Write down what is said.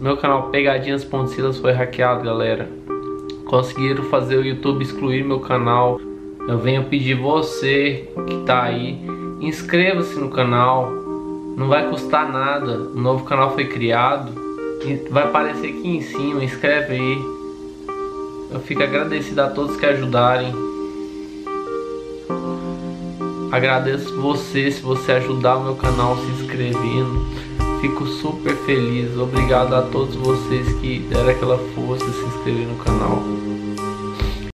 Meu canal Pegadinhas.Silas foi hackeado, galera. Conseguiram fazer o YouTube excluir meu canal. Eu venho pedir você que tá aí, inscreva-se no canal. Não vai custar nada. O novo canal foi criado. Vai aparecer aqui em cima, inscreve aí. Eu fico agradecido a todos que ajudarem. Agradeço você se você ajudar o meu canal se inscrevendo. Fico super feliz, obrigado a todos vocês que deram aquela força e se inscreveram no canal.